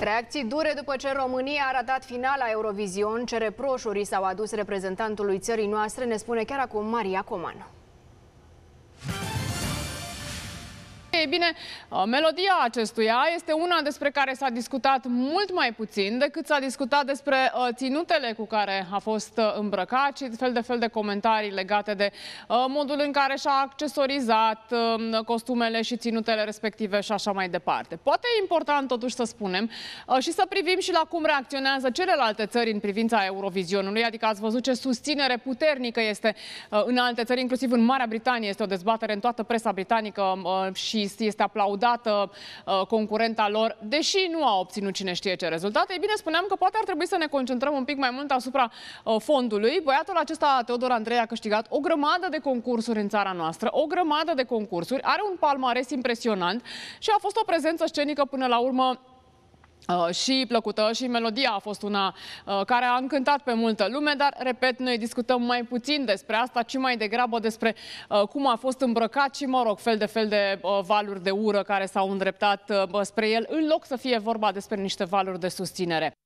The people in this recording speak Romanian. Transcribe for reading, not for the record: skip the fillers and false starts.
Reacții dure după ce România a ratat finala Eurovision, ce reproșuri s-au adus reprezentantului țării noastre, ne spune chiar acum Maria Coman. Ei bine, melodia acestuia este una despre care s-a discutat mult mai puțin decât s-a discutat despre ținutele cu care a fost îmbrăcat și fel de comentarii legate de modul în care și-a accesorizat costumele și ținutele respective și așa mai departe. Poate e important totuși să spunem și să privim și la cum reacționează celelalte țări în privința Eurovisionului, adică ați văzut ce susținere puternică este în alte țări, inclusiv în Marea Britanie este o dezbatere în toată presa britanică și este aplaudată concurenta lor, deși nu a obținut cine știe ce rezultate. Ei bine, spuneam că poate ar trebui să ne concentrăm un pic mai mult asupra fondului. Băiatul acesta, Teodor Andrei, a câștigat o grămadă de concursuri în țara noastră, o grămadă de concursuri, are un palmares impresionant și a fost o prezență scenică până la urmă și plăcută, și melodia a fost una care a încântat pe multă lume, dar, repet, noi discutăm mai puțin despre asta, ci mai degrabă despre cum a fost îmbrăcat și, mă rog, fel de valuri de ură care s-au îndreptat spre el, în loc să fie vorba despre niște valuri de susținere.